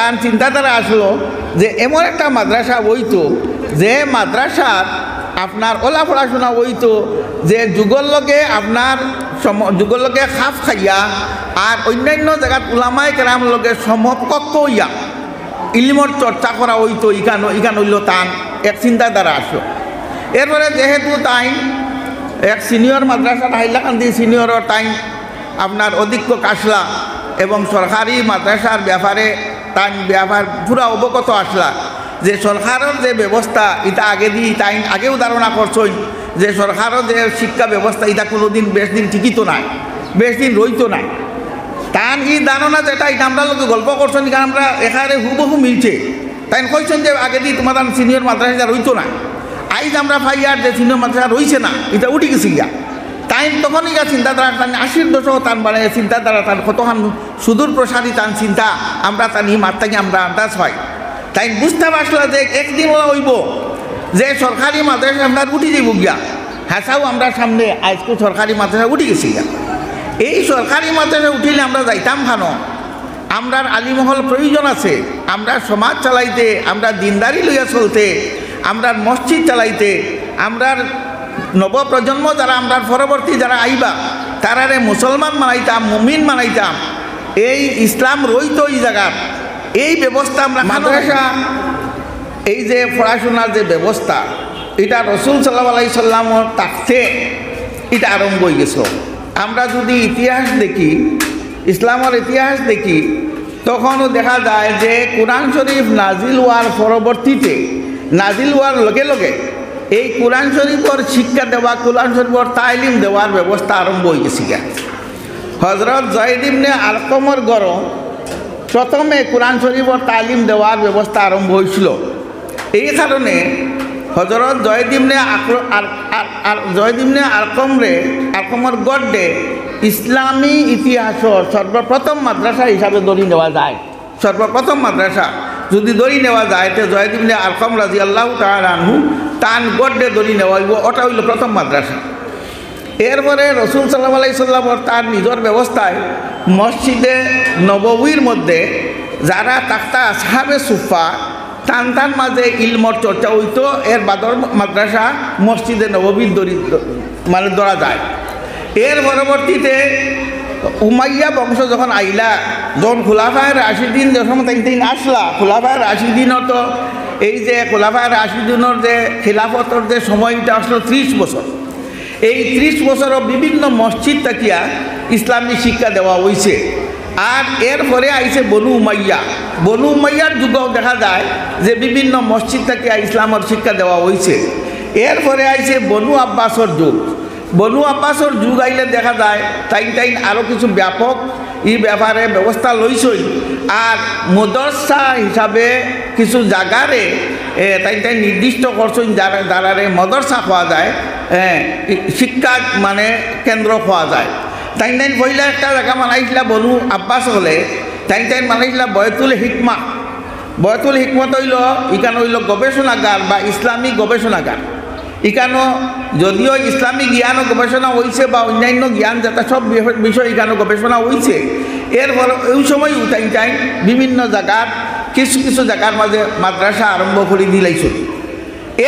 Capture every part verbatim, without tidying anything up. তার চিন্তাধারা আসলো যে এমন একটা মাদ্রাসা হইতো যে মাদ্রাসার আপনার ওলা পড়াশোনা হইতো যে যুগর লগে আপনার সম যুগর লগে খাপ খাইয়া আর অন্যান্য জায়গাত ওলামাই কেরাম লগে সমকক্ষ হইয়া ইলমর চর্চা করা হইতো। ইখান ইখান হইল তান এক চিন্তাধারা আসলো। এরপরে যেহেতু তাই এক সিনিয়র মাদ্রাসা হাইলাকান্দি সিনিয়রের তাই আপনার অধিক্য কাশলা এবং সরকারি মাদ্রাসার ব্যাপারে তাই ব্যাপার পুরা অবগত আসলা যে সরকারের যে ব্যবস্থা এটা আগে দিয়ে তাই আগেও ধারণা করছই যে সরকারের যে শিক্ষা ব্যবস্থা এটা কোনোদিন বেশ দিন ঠিকই তো নাই, বেশ দিন রইতো নাই। তাই এই ধারণা যেটা এটা আমরা লোকে গল্প করছেন কারণ আমরা এখানে হুবহু মিলছে। তাই কইছেন যে আগে দিয়ে তোমাদের সিনিয়র মাদ্রাসা রইতো না, আইজ আমরা ভাইয়ার যে সিনিয়র মাদ্রাসা রইছে না এটা উঠে গেছি গিয়া। তাই তখন ইয়া চিন্তাধারা টান আশির দশক টান বাড়ে চিন্তাধারা টান কতখান সুদূর প্রসারী টান চিন্তা আমরা টান এই মাত্রাকে আমরা আন্দাজ হয়। তাই বুঝতে পারছিলাম যে একদিন ওরা হইব যে সরকারি মাদ্রাসা আমরা উঠে যাইব গিয়া। হাসাও আমরা সামনে আজকে সরকারি মাদ্রাসা উঠে গেছি গিয়া। এই সরকারি মাদ্রাসা উঠিলে আমরা যাইতাম খানো আমরা আলিমহল প্রয়োজন আছে, আমরা সমাজ চালাইতে, আমরা দিনদারি লইয়া চলতে, আমরা মসজিদ চালাইতে, আমরা নবপ্রজন্ম যারা আমরা পরবর্তী যারা আইবা তারারে মুসলমান মানাইতাম, মুমিন মানাইতাম, এই ইসলাম রইত এই জায়গার। এই ব্যবস্থা আমরা মাদ্রাসা এই যে পড়াশোনার যে ব্যবস্থা এটা রসুল সাল্লাল্লাহু আলাইহি সাল্লামর তাকতে এটা আরম্ভ হয়ে গেছিল। আমরা যদি ইতিহাস দেখি, ইসলামের ইতিহাস দেখি, তখনও দেখা যায় যে কোরআন শরীফ নাজিল হওয়ার পরবর্তীতে নাজিল হওয়ার লগে লগে এই কোরআন শরীফর শিক্ষা দেওয়া, কোরআন শরীফর তাইলিম দেওয়ার ব্যবস্থা আরম্ভ হয়ে গেছে। হজরত যায়েদ ইবনে আরকামর ঘরে প্রথমে কোরআন শরীফর তালিম দেওয়ার ব্যবস্থা আরম্ভ হয়েছিল। এই কারণে হজরত যায়েদ ইবনে যায়েদ ইবনে আরকামরে আরকামর গড়ে ইসলামী ইতিহাসের সর্বপ্রথম মাদ্রাসা হিসাবে ধরে নেওয়া যায়। সর্বপ্রথম মাদ্রাসা যদি ধরে নেওয়া যায় তো যায়েদ ইবনে আরকাম রাদিয়াল্লাহু তাআলা আনহু তান গড্ডে ধরে নেওয়া হইব, ওটা হইল প্রথম মাদ্রাসা। এরপরে রসুল সাল্লাল্লাহু আলাইহি সাল্লামর তার নিজের ব্যবস্থায় মসজিদে নববীর মধ্যে যারা তাক্তা আসহাবে সুফা টান টান মাঝে ইলমর চর্চা হইতো। এর বাদর মাদ্রাসা মসজিদে নববীর দরি মানে ধরা যায়। এর পরবর্তীতে উমাইয়া বংশ যখন আইলা, যখন খোলাফায়ে রাশিদিন যখন তিন আসলা, খোলাফায়ে রাশিদিনও তো এই যে খোলাফায়ে রাশিদিনের যে খিলাফতের যে সময়টা আসলো ত্রিশ বছর, এই ত্রিশ বছরও বিভিন্ন মসজিদ তাকিয়া ইসলামী শিক্ষা দেওয়া হয়েছে। আর এরপরে আইছে বনু উমাইয়া, বনু উমাইয়ার যুগেও দেখা যায় যে বিভিন্ন মসজিদ তাকিয়া ইসলামের শিক্ষা দেওয়া হয়েছে। এরপরে আইছে বনু আব্বাসের যুগ, বনু আব্বাসের যুগ আইলে দেখা যায় তাই তাই আরও কিছু ব্যাপক এই ব্যাপারে ব্যবস্থা লইছই। আর মদরসা হিসাবে কিছু জায়গারে তাই তাই নির্দিষ্ট করছই যারা যারারে মদরসা পাওয়া যায়, শিক্ষা মানে কেন্দ্র পাওয়া যায়। তাই তাই পহিলা একটা জায়গা মানাইছিল বনু আব্বাস হলে তাই তাই মানাইছিল বয়তুল হিকমা। বয়তুল হিকমত হইল ইখান হইল গবেষণাগার বা ইসলামিক গবেষণাগার। ইখানো যদিও ইসলামী জ্ঞান ও গবেষণা হয়েছে বা অন্যান্য জ্ঞান যেটা সব বিষয় ইখানো গবেষণা হয়েছে। এর ফলে ওই সময় উঠাই টাইম বিভিন্ন জায়গার কিছু কিছু জায়গার মাঝে মাদ্রাসা আরম্ভ করে দিলাইছিল।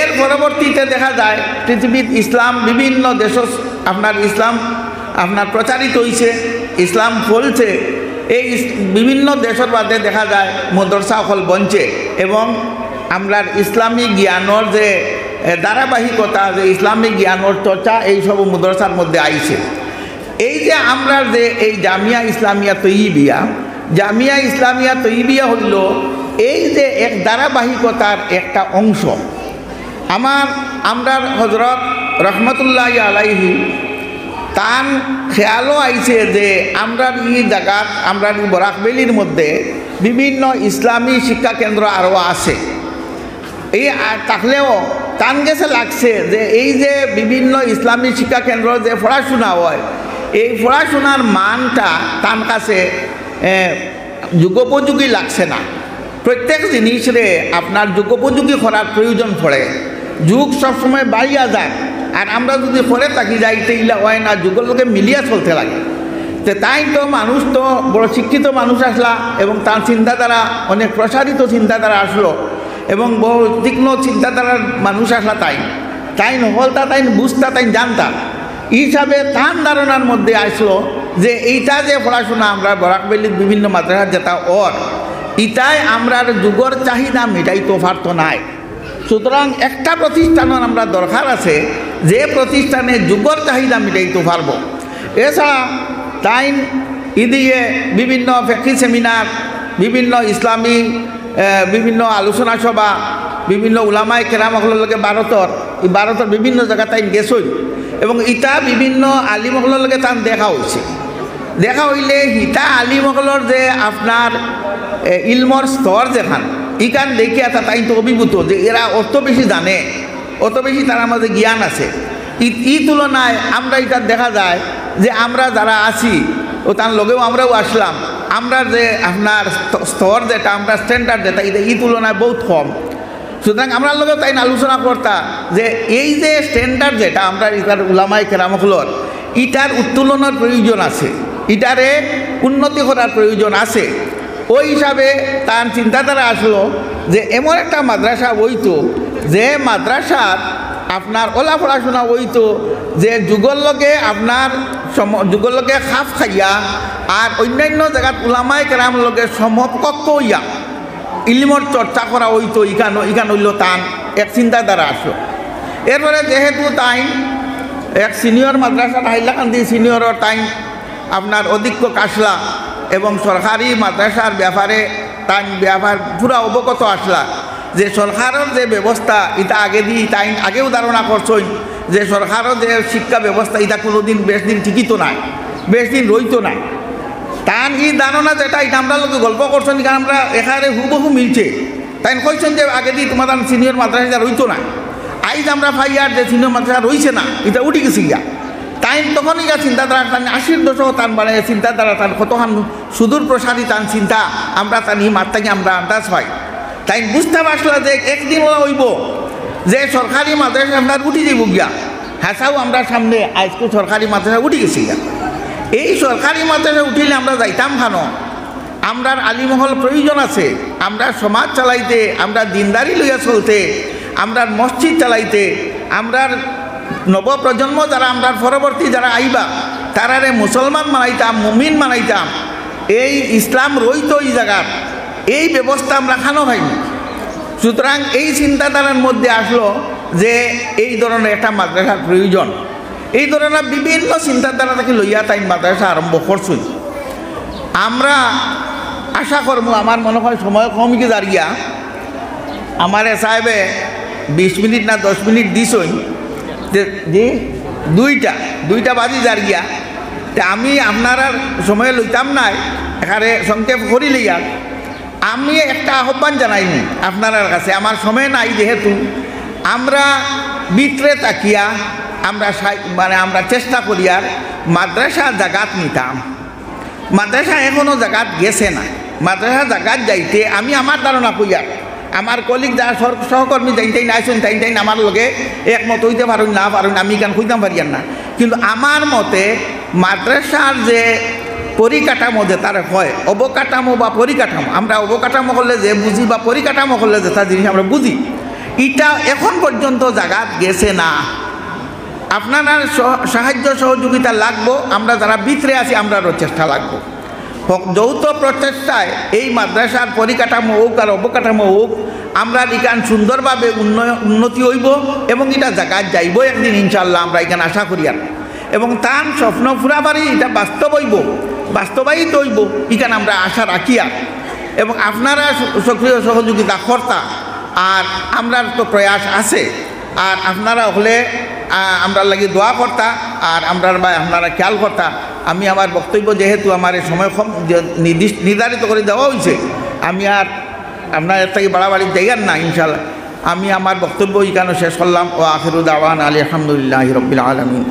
এর পরবর্তীতে দেখা যায় পৃথিবীর ইসলাম বিভিন্ন দেশ আপনার ইসলাম আপনার প্রচারিত হয়েছে, ইসলাম ফলছে। এই বিভিন্ন দেশের বাদে দেখা যায় মাদ্রাসা ফল বঞ্চে এবং আমরা ইসলামী জ্ঞানের যে ধারাবাহিকতা, যে ইসলামিক জ্ঞানের চর্চা এইসব মাদ্রাসার মধ্যে আইছে। এই যে আমরা যে এই জামিয়া ইসলামিয়া তাইয়িবিয়া, জামিয়া ইসলামিয়া তাইয়িবিয়া হইল এই যে এক ধারাবাহিকতার একটা অংশ। আমার আমরা হজরত রহমতুল্লাহ আলাইহি তান খেয়ালও আইছে যে আমরা এই জায়গা আমরা বরাকবেলির মধ্যে বিভিন্ন ইসলামী শিক্ষা কেন্দ্র আরও আছে। এই থাকলেও টান গেছে লাগছে যে এই যে বিভিন্ন ইসলামী শিক্ষা কেন্দ্র যে পড়াশোনা হয় এই পড়াশোনার মানটা টান কাছে যুগোপযোগী লাগছে না। প্রত্যেক জিনিসরে আপনার যুগোপযোগী করার প্রয়োজন পড়ে। যুগ সবসময় বাড়িয়া যায় আর আমরা যদি করে থাকি যাইতে ইলা হয় না, যুগের লোকে মিলিয়া চলতে লাগে। তে তাই তো মানুষ তো বড় শিক্ষিত মানুষ আসলা এবং তার চিন্তাধারা অনেক প্রসারিত চিন্তাধারা আসলো এবং বহু তীক্ষ্ণ চিন্তাধারার মানুষ আসলা তাই তাই হলতা তাই বুঝতা তাই জানতা হিসাবে তার ধারণার মধ্যে আসলো যে এইটা যে পড়াশোনা আমরা বরাকবেলির বিভিন্ন মাদ্রাসা যেটা ওর ইটাই আমরার যুগর চাহিদা মিটাইতে পারত নাই। সুতরাং একটা প্রতিষ্ঠানের আমরা দরকার আছে যে প্রতিষ্ঠানে যুগর চাহিদা মিটাইতে পারব। এছাড়া তাই ইদিকে বিভিন্ন ফেকি সেমিনার, বিভিন্ন ইসলামী বিভিন্ন আলোচনা সভা, বিভিন্ন উলামায় কেরাম হলকে ভারতর ভারতের বিভিন্ন জায়গা তাই গেছই এবং ইটা বিভিন্ন আলিমহলকে তান দেখা হয়েছে। দেখা হইলে হিতা আলিমহলর যে আপনার ইলমর স্তর যেখান ইখান দেখিয়া তা তাই তো অভিভূত যে এরা অত বেশি জানে, অত বেশি তার আমাদের জ্ঞান আছে। ই তুলনায় আমরা এটা দেখা যায় যে আমরা যারা আছি ও তার লগেও আমরাও আসলাম, আমরা যে আপনার স্তর যেটা আমরা স্ট্যান্ডার্ড যেটা এটা ই তুলনায় বহুত কম। সুতরাং আমরা লগেও তাই আলোচনা করতা যে এই যে স্ট্যান্ডার্ড যেটা আমরা এটার উলামায়ে কেরামগুলোর ইটার উত্তোলনের প্রয়োজন আছে, ইটারে উন্নতি করার প্রয়োজন আছে। ওই হিসাবে তার চিন্তাধারা আসলো যে এমন একটা মাদ্রাসা হইতো যে মাদ্রাসার আপনার ওলা পড়াশোনা হইতো যে যুগর লগে আপনার সম যুগর লগে খাপ খাইয়া আর অন্যান্য জায়গাত উলামায়ে কেরাম লগে সমকক্ষ হইয়া ইলমর চর্চা করা হইতো। ইখান ইখান হইল তান এক চিন্তাধারা আসলো। এরপরে যেহেতু তাই এক সিনিয়র মাদ্রাসা হাইলাকান্দি সিনিয়রের তাই আপনার অধিক্য কাশলা এবং সরকারি মাদ্রাসার ব্যাপারে তাই ব্যাপার পুরা অবগত আসলা যে সরকারের যে ব্যবস্থা এটা আগে দিয়ে তাই আগেও ধারণা করছই যে সরকারের যে শিক্ষা ব্যবস্থা এটা কোনোদিন বেশ দিন ঠিকই তো নাই, বেশ দিন রইতো নাই। তার এই ধারণা যেটা এটা আমরা লোকে গল্প করছেন কারণ আমরা এখানে হুবহু মিলছে তাই কইছেন যে আগে দিয়ে তোমাদের সিনিয়র মাদ্রাসা রইতো না, আইজ আমরা ফাইয়ার যে সিনিয়র মাদ্রাসা রইছে না এটা উঠে গেছে গিয়া। তাই তখন ইয়া চিন্তাধারা তান আশির দশক তান মানে চিন্তাধারা তার কতখান সুদূর প্রসারী তান চিন্তা আমরা তান এই মাত্রাকে আমরা আন্দাজ হয়। তাই বুঝতে পারছিলাম যে একদিন হইব যে সরকারি মাদ্রাসা আমরা উঠে যাইব গিয়া, হাসাও আমরা সামনে আজকে সরকারি মাদ্রাসা উঠে গেছি গিয়া। এই সরকারি মাদ্রাসা উঠিলে আমরা যাইতাম কেন? আমরার আলিমহল প্রয়োজন আছে, আমরা সমাজ চালাইতে, আমরা দিনদারি লইয়া চলতে, আমরার মসজিদ চালাইতে, আমরার নবপ্রজন্ম যারা আমরার পরবর্তী যারা আইবা তারারে মুসলমান মানাইতাম, মুমিন মানাইতাম, এই ইসলাম রইতো এই জায়গার, এই ব্যবস্থা আমরা খানো হয়নি। সুতরাং এই চিন্তাধারার মধ্যে আসলো যে এই ধরনের একটা মাদ্রাসার প্রয়োজন। এই ধরনের বিভিন্ন চিন্তাধারা থেকে লইয়া তাই মাদ্রাসা আরম্ভ করছি। আমরা আশা করবো, আমার মনে হয় সময় কমকে দাঁড়িয়ে আমার এ সাহেবে বিশ মিনিট না দশ মিনিট দিছই যে দুইটা দুইটা বাজি দাঁড়িয়া তা আমি আপনার আর সময় লইতাম নাই, এখানে সংক্ষেপ করি লইয়া আমি একটা আহ্বান জানাইনি আপনার কাছে। আমার সময় নাই যেহেতু আমরা বিতরে তাকিয়া আমরা মানে আমরা চেষ্টা করি আর মাদ্রাসা জাগাত নিতাম। মাদ্রাসা এখনও জাগাত গেছে না, মাদ্রাসা জাগাত যাইতে আমি আমার ধারণা করি আর আমার কলিগ যারা সহকর্মী যাই তাই আইসেন তাই তাই আমার লগে একমত হইতে পারুন না পারুন, আমি কেন খুঁজতাম পারি আর না। কিন্তু আমার মতে মাদ্রাসার যে পরিকাঠামো যে তার হয় অবকাঠামো বা পরিকাঠামো, আমরা অবকাঠামো করলে যে বুঝি বা পরিকাঠামো করলে যে তার জিনিস আমরা বুঝি, এটা এখন পর্যন্ত জাগাত গেছে না। আপনারা সাহায্য সহযোগিতা লাগবো, আমরা যারা ভিতরে আছি আমরারও চেষ্টা লাগবো। যৌথ প্রচেষ্টায় এই মাদ্রাসার পরিকাঠামো হোক আর অবকাঠামো হোক আমরা এখান সুন্দরভাবে উন্নয়ন উন্নতি হইব এবং এটা জায়গায় যাইব একদিন ইনশাল্লাহ, আমরা এখানে আশা করি আর। এবং তার স্বপ্ন পুরাবারই এটা বাস্তব হইব, বাস্তবায়িত হইব এখানে আমরা আশা রাখি আর। এবং আপনারা সক্রিয় সহযোগিতা কর্তা আর আমরার তো প্রয়াস আছে আর আপনারা হলে আমরা লাগে দোয়া কর্তা আর আমরা বা আপনারা খেয়াল কর্তা। আমি আমার বক্তব্য যেহেতু আমার সময় কম নির্ধারিত করে দেওয়া হয়েছে, আমি আর আপনার থেকে বাড়াবাড়ি জায়গার না ইনশাল্লাহ। আমি আমার বক্তব্য এখানে শেষ করলাম। ও আখিরু দাওয়ানা আলহামদুলিল্লাহি রাব্বিল আলামিন।